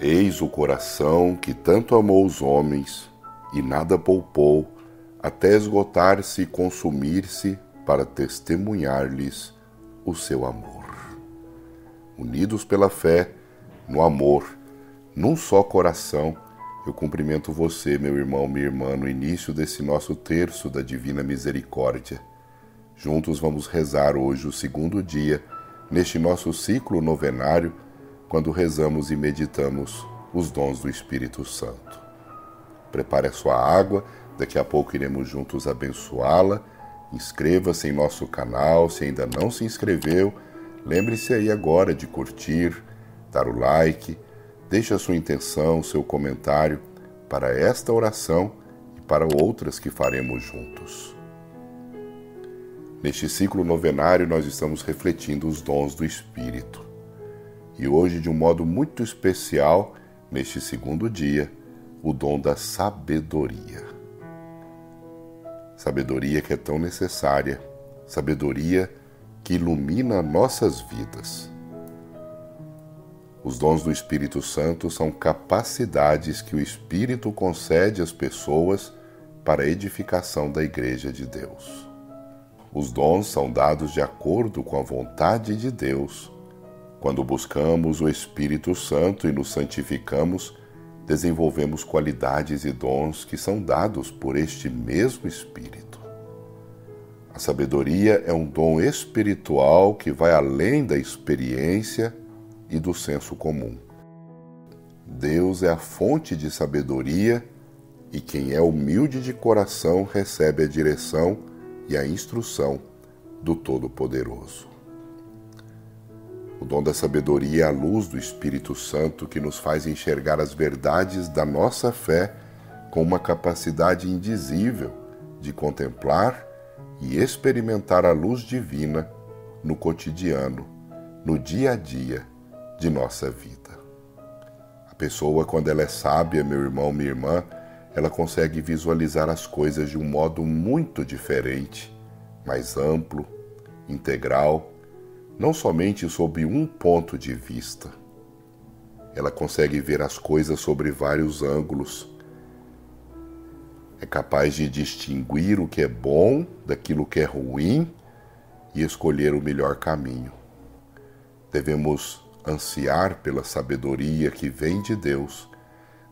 Eis o coração que tanto amou os homens e nada poupou, até esgotar-se e consumir-se para testemunhar-lhes o seu amor. Unidos pela fé, no amor, num só coração, eu cumprimento você, meu irmão, minha irmã, no início desse nosso terço da Divina Misericórdia. Juntos vamos rezar hoje o segundo dia, neste nosso ciclo novenário, quando rezamos e meditamos os dons do Espírito Santo. Prepare a sua água, daqui a pouco iremos juntos abençoá-la. Inscreva-se em nosso canal, se ainda não se inscreveu. Lembre-se aí agora de curtir, dar o like. Deixe a sua intenção, seu comentário para esta oração e para outras que faremos juntos. Neste ciclo novenário nós estamos refletindo os dons do Espírito. E hoje, de um modo muito especial, neste segundo dia, o dom da sabedoria. Sabedoria que é tão necessária, sabedoria que ilumina nossas vidas. Os dons do Espírito Santo são capacidades que o Espírito concede às pessoas para a edificação da Igreja de Deus. Os dons são dados de acordo com a vontade de Deus. Quando buscamos o Espírito Santo e nos santificamos, desenvolvemos qualidades e dons que são dados por este mesmo Espírito. A sabedoria é um dom espiritual que vai além da experiência e do senso comum. Deus é a fonte de sabedoria, e quem é humilde de coração recebe a direção e a instrução do Todo-Poderoso. O dom da sabedoria é a luz do Espírito Santo que nos faz enxergar as verdades da nossa fé com uma capacidade indizível de contemplar e experimentar a luz divina no cotidiano, no dia a dia de nossa vida. A pessoa, quando ela é sábia, meu irmão, minha irmã, ela consegue visualizar as coisas de um modo muito diferente, mais amplo, integral, não somente sob um ponto de vista. Ela consegue ver as coisas sobre vários ângulos. É capaz de distinguir o que é bom daquilo que é ruim e escolher o melhor caminho. Devemos ansiar pela sabedoria que vem de Deus.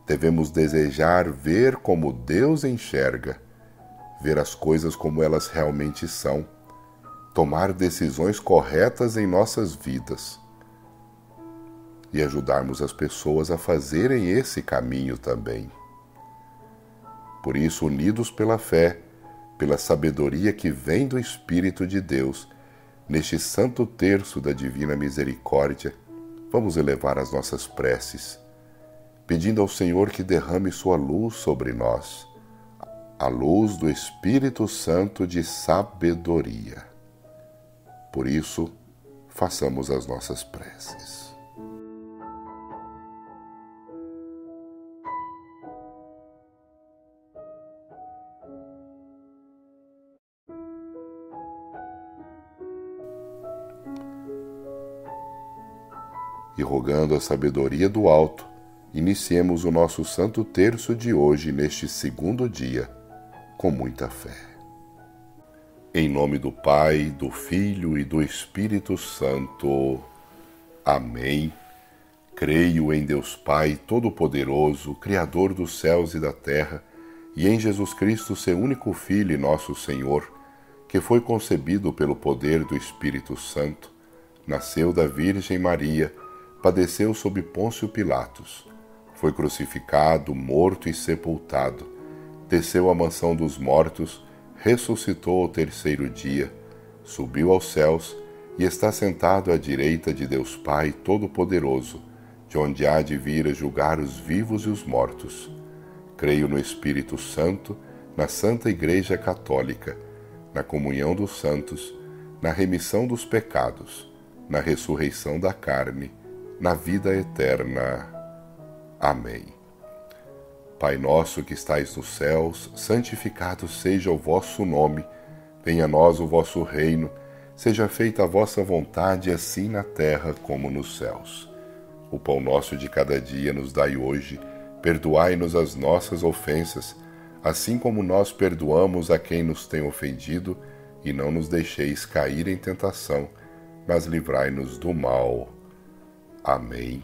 Devemos desejar ver como Deus enxerga, ver as coisas como elas realmente são, tomar decisões corretas em nossas vidas e ajudarmos as pessoas a fazerem esse caminho também. Por isso, unidos pela fé, pela sabedoria que vem do Espírito de Deus, neste santo terço da Divina Misericórdia, vamos elevar as nossas preces, pedindo ao Senhor que derrame sua luz sobre nós, a luz do Espírito Santo de sabedoria. Por isso, façamos as nossas preces. E rogando a sabedoria do alto, iniciemos o nosso santo terço de hoje, neste segundo dia, com muita fé. Em nome do Pai, do Filho e do Espírito Santo. Amém. Creio em Deus Pai Todo-Poderoso, Criador dos céus e da terra, e em Jesus Cristo, seu único Filho e nosso Senhor, que foi concebido pelo poder do Espírito Santo, nasceu da Virgem Maria, padeceu sob Pôncio Pilatos, foi crucificado, morto e sepultado, desceu à mansão dos mortos, ressuscitou ao terceiro dia, subiu aos céus e está sentado à direita de Deus Pai Todo-Poderoso, de onde há de vir a julgar os vivos e os mortos. Creio no Espírito Santo, na Santa Igreja Católica, na comunhão dos santos, na remissão dos pecados, na ressurreição da carne, na vida eterna. Amém. Pai nosso que estais nos céus, santificado seja o vosso nome. Venha a nós o vosso reino. Seja feita a vossa vontade, assim na terra como nos céus. O pão nosso de cada dia nos dai hoje, perdoai-nos as nossas ofensas, assim como nós perdoamos a quem nos tem ofendido, e não nos deixeis cair em tentação, mas livrai-nos do mal. Amém.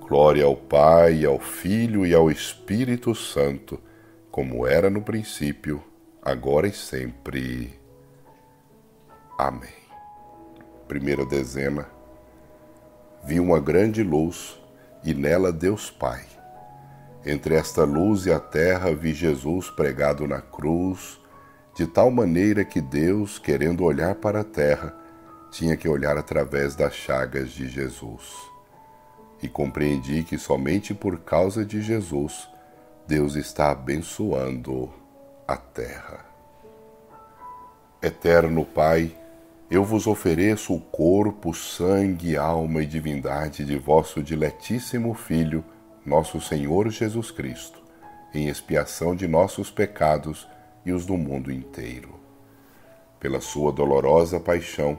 Glória ao Pai, ao Filho e ao Espírito Santo, como era no princípio, agora e sempre. Amém. Primeira dezena. Vi uma grande luz, e nela Deus Pai. Entre esta luz e a terra vi Jesus pregado na cruz, de tal maneira que Deus, querendo olhar para a terra, tinha que olhar através das chagas de Jesus. E compreendi que somente por causa de Jesus, Deus está abençoando a terra. Eterno Pai, eu vos ofereço o corpo, sangue, alma e divindade de vosso diletíssimo Filho, nosso Senhor Jesus Cristo, em expiação de nossos pecados e os do mundo inteiro. Pela sua dolorosa paixão,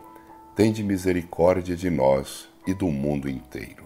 tende misericórdia de nós e do mundo inteiro.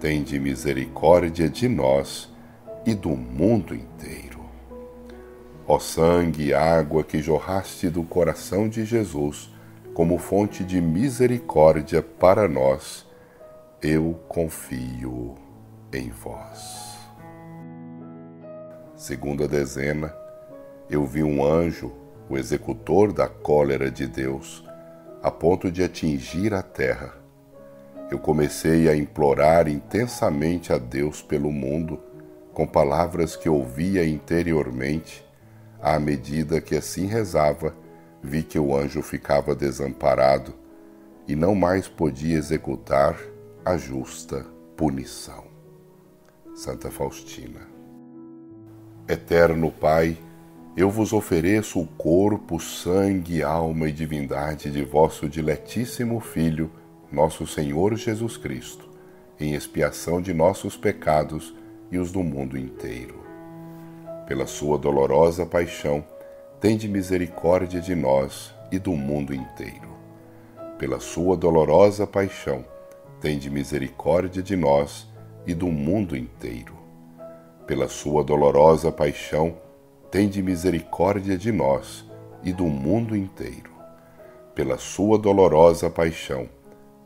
tende misericórdia de nós e do mundo inteiro. Ó sangue e água que jorraste do coração de Jesus, como fonte de misericórdia para nós, eu confio em vós. Segunda dezena. Eu vi um anjo, o executor da cólera de Deus, a ponto de atingir a terra. Eu comecei a implorar intensamente a Deus pelo mundo, com palavras que ouvia interiormente. À medida que assim rezava, vi que o anjo ficava desamparado e não mais podia executar a justa punição. Santa Faustina. Eterno Pai, eu vos ofereço o corpo, sangue, alma e divindade de vosso diletíssimo Filho, nosso Senhor Jesus Cristo, em expiação de nossos pecados e os do mundo inteiro. Pela sua dolorosa paixão, tende misericórdia de nós e do mundo inteiro. Pela sua dolorosa paixão, tende misericórdia de nós e do mundo inteiro. Pela sua dolorosa paixão, tende misericórdia de nós e do mundo inteiro. Pela sua dolorosa paixão,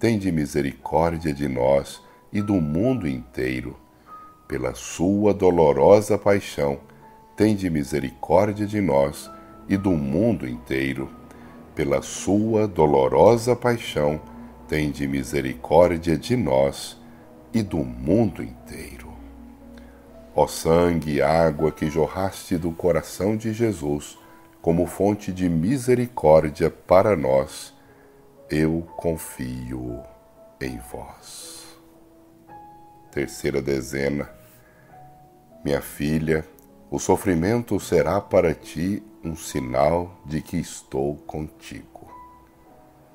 tende misericórdia de nós e do mundo inteiro. Pela sua dolorosa paixão, tende misericórdia de nós e do mundo inteiro. Pela sua dolorosa paixão, tende misericórdia de nós e do mundo inteiro. Ó sangue e água que jorraste do coração de Jesus, como fonte de misericórdia para nós, eu confio em vós. Terceira dezena. Minha filha, o sofrimento será para ti um sinal de que estou contigo.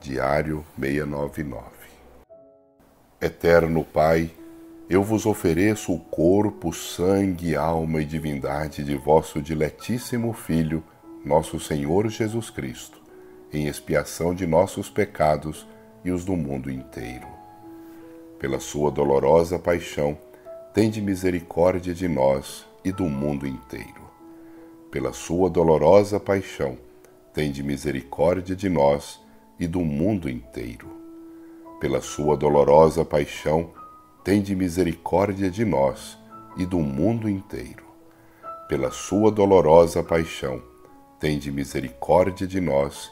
Diário 699. Eterno Pai, eu vos ofereço o corpo, sangue, alma e divindade de vosso diletíssimo Filho, nosso Senhor Jesus Cristo, em expiação de nossos pecados e os do mundo inteiro. Pela sua dolorosa paixão, tende misericórdia de nós e do mundo inteiro. Pela sua dolorosa paixão, tende misericórdia de nós e do mundo inteiro. Pela sua dolorosa paixão, tende misericórdia de nós e do mundo inteiro. Pela sua dolorosa paixão, tende misericórdia de nós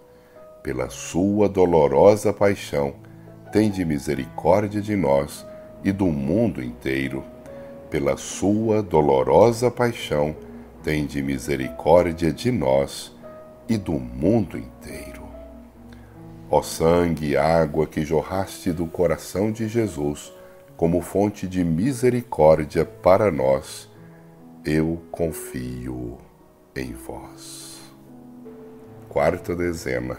Pela sua dolorosa paixão, tende misericórdia de nós e do mundo inteiro. Pela sua dolorosa paixão, tende misericórdia de nós e do mundo inteiro. Ó sangue e água que jorraste do coração de Jesus, como fonte de misericórdia para nós, eu confio em vós. Quarta dezena.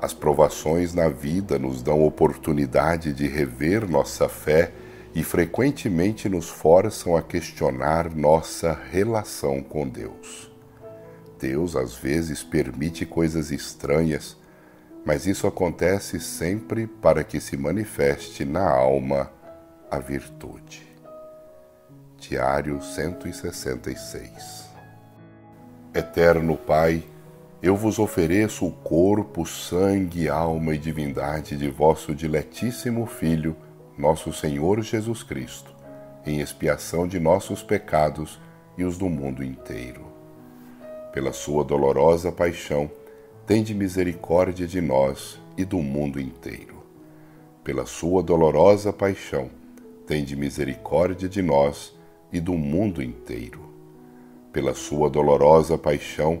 As provações na vida nos dão oportunidade de rever nossa fé e frequentemente nos forçam a questionar nossa relação com Deus. Deus às vezes permite coisas estranhas, mas isso acontece sempre para que se manifeste na alma a virtude. Diário 166. Eterno Pai, eu vos ofereço o corpo, sangue, alma e divindade de vosso diletíssimo Filho, nosso Senhor Jesus Cristo, em expiação de nossos pecados e os do mundo inteiro. Pela sua dolorosa paixão, tende misericórdia de nós e do mundo inteiro. Pela sua dolorosa paixão, tende misericórdia de nós e do mundo inteiro. Pela sua dolorosa paixão,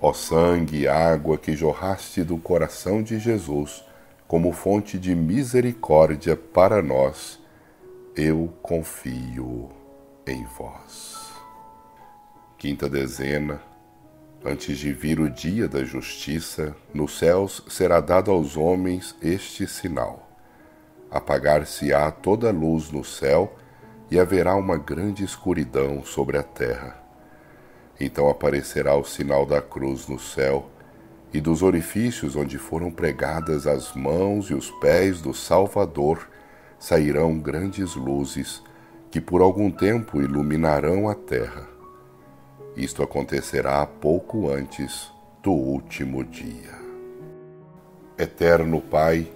Ó sangue e água que jorraste do coração de Jesus, como fonte de misericórdia para nós, eu confio em vós. Quinta dezena. Antes de vir o dia da justiça, nos céus será dado aos homens este sinal. Apagar-se-á toda luz no céu, e haverá uma grande escuridão sobre a terra. Então aparecerá o sinal da cruz no céu e dos orifícios onde foram pregadas as mãos e os pés do Salvador sairão grandes luzes que por algum tempo iluminarão a terra. Isto acontecerá pouco antes do último dia. Eterno Pai,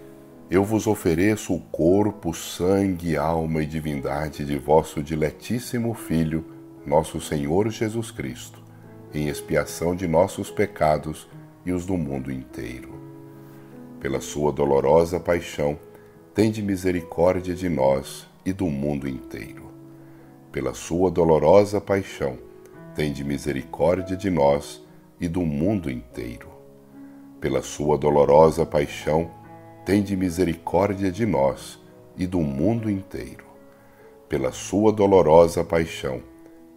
eu vos ofereço o corpo, sangue, alma e divindade de vosso diletíssimo Filho, nosso Senhor Jesus Cristo, em expiação de nossos pecados e os do mundo inteiro. Pela sua dolorosa paixão, tende misericórdia de nós e do mundo inteiro. Pela sua dolorosa paixão, tende misericórdia de nós e do mundo inteiro. Pela sua dolorosa paixão, tende misericórdia de nós e do mundo inteiro. Pela sua dolorosa paixão,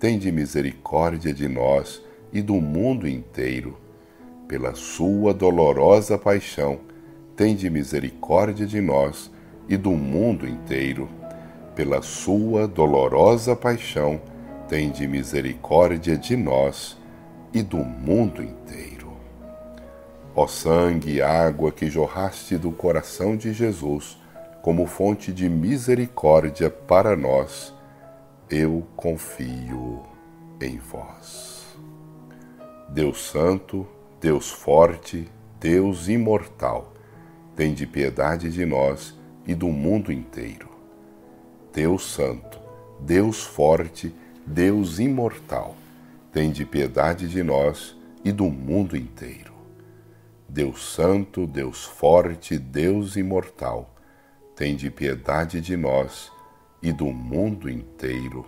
tende misericórdia de nós e do mundo inteiro. Pela sua dolorosa paixão, tende misericórdia de nós e do mundo inteiro. Pela sua dolorosa paixão, tende misericórdia de nós e do mundo inteiro. Ó sangue e água que jorraste do coração de Jesus como fonte de misericórdia para nós, eu confio em vós. Deus Santo, Deus Forte, Deus Imortal, tende piedade de nós e do mundo inteiro. Deus Santo, Deus Forte, Deus Imortal, tende piedade de nós e do mundo inteiro. Deus Santo, Deus Forte, Deus Imortal, tende piedade de nós e do mundo inteiro.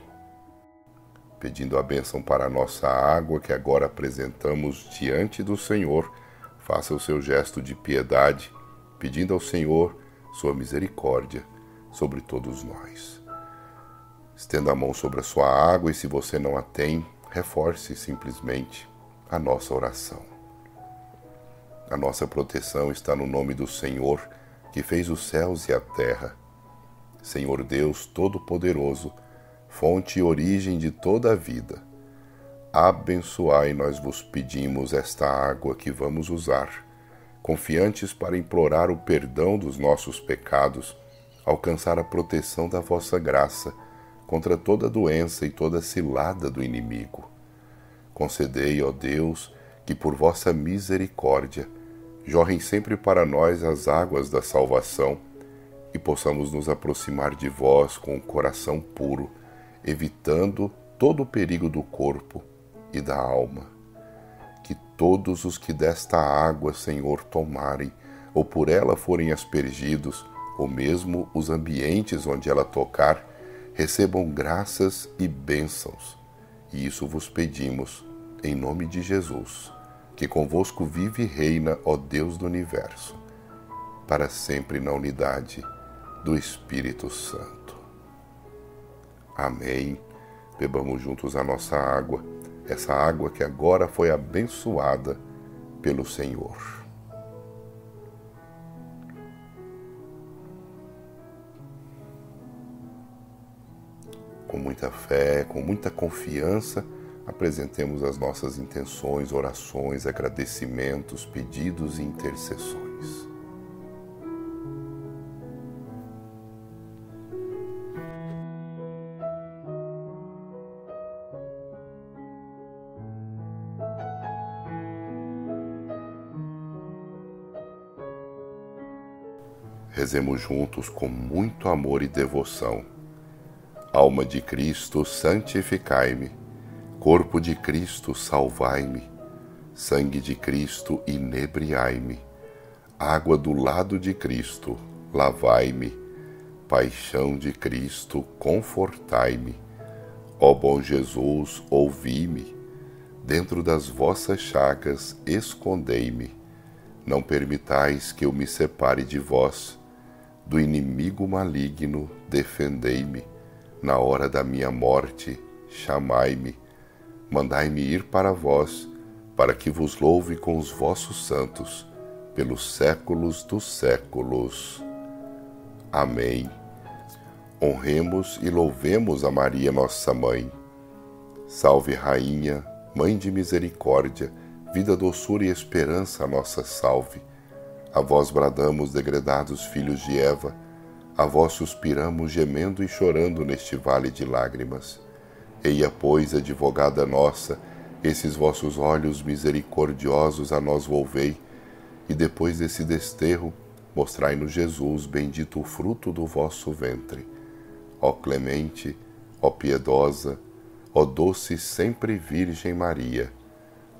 Pedindo a bênção para a nossa água, que agora apresentamos diante do Senhor, faça o seu gesto de piedade, pedindo ao Senhor sua misericórdia sobre todos nós. Estenda a mão sobre a sua água e, se você não a tem, reforce simplesmente a nossa oração. A nossa proteção está no nome do Senhor, que fez os céus e a terra. Senhor Deus Todo-Poderoso, fonte e origem de toda a vida, abençoai, nós vos pedimos, esta água que vamos usar, confiantes para implorar o perdão dos nossos pecados, alcançar a proteção da vossa graça contra toda doença e toda cilada do inimigo. Concedei, ó Deus, que por vossa misericórdia jorrem sempre para nós as águas da salvação e possamos nos aproximar de vós com o coração puro, evitando todo o perigo do corpo e da alma. Que todos os que desta água, Senhor, tomarem, ou por ela forem aspergidos, ou mesmo os ambientes onde ela tocar, recebam graças e bênçãos. E isso vos pedimos, em nome de Jesus, que convosco vive e reina, ó Deus do universo, para sempre na unidade do Espírito Santo. Amém. Bebamos juntos a nossa água, essa água que agora foi abençoada pelo Senhor. Com muita fé, com muita confiança, apresentemos as nossas intenções, orações, agradecimentos, pedidos e intercessões. Rezemos juntos com muito amor e devoção. Alma de Cristo, santificai-me. Corpo de Cristo, salvai-me. Sangue de Cristo, inebriai-me. Água do lado de Cristo, lavai-me. Paixão de Cristo, confortai-me. Ó bom Jesus, ouvi-me. Dentro das vossas chagas escondei-me, não permitais que eu me separe de vós, do inimigo maligno defendei-me, na hora da minha morte chamai-me, mandai-me ir para vós, para que vos louve com os vossos santos, pelos séculos dos séculos. Amém. Honremos e louvemos a Maria, nossa Mãe. Salve, Rainha, Mãe de misericórdia, vida, doçura e esperança, a nossa salve. A vós bradamos, degredados filhos de Eva, a vós suspiramos, gemendo e chorando neste vale de lágrimas. Eia, pois, advogada nossa, esses vossos olhos misericordiosos a nós volvei, e depois desse desterro, mostrai-nos Jesus, bendito o fruto do vosso ventre. Ó clemente, ó piedosa, ó doce sempre Virgem Maria,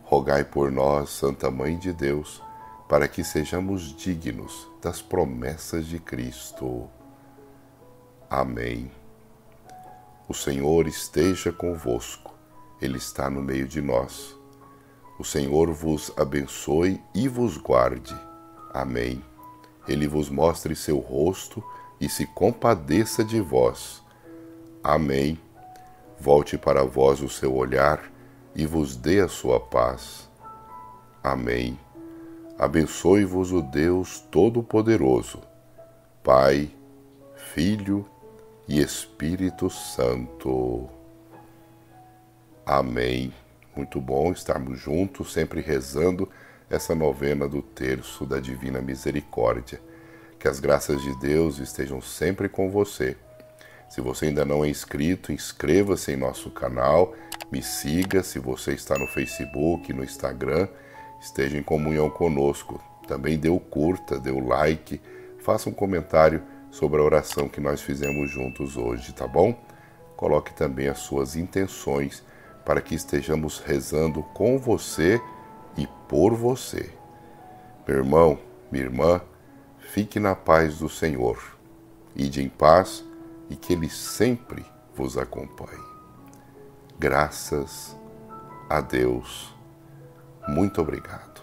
rogai por nós, Santa Mãe de Deus, para que sejamos dignos das promessas de Cristo. Amém. O Senhor esteja convosco, Ele está no meio de nós. O Senhor vos abençoe e vos guarde. Amém. Ele vos mostre seu rosto e se compadeça de vós. Amém. Volte para vós o seu olhar e vos dê a sua paz. Amém. Abençoe-vos o Deus Todo-Poderoso, Pai, Filho e Espírito Santo. Amém. Muito bom estarmos juntos, sempre rezando essa novena do Terço da Divina Misericórdia. Que as graças de Deus estejam sempre com você. Se você ainda não é inscrito, inscreva-se em nosso canal, me siga. Se você está no Facebook, no Instagram, esteja em comunhão conosco. Também dê o curta, dê o like, faça um comentário sobre a oração que nós fizemos juntos hoje, tá bom? Coloque também as suas intenções para que estejamos rezando com você e por você. Meu irmão, minha irmã, fique na paz do Senhor. Ide em paz e que Ele sempre vos acompanhe. Graças a Deus. Muito obrigado.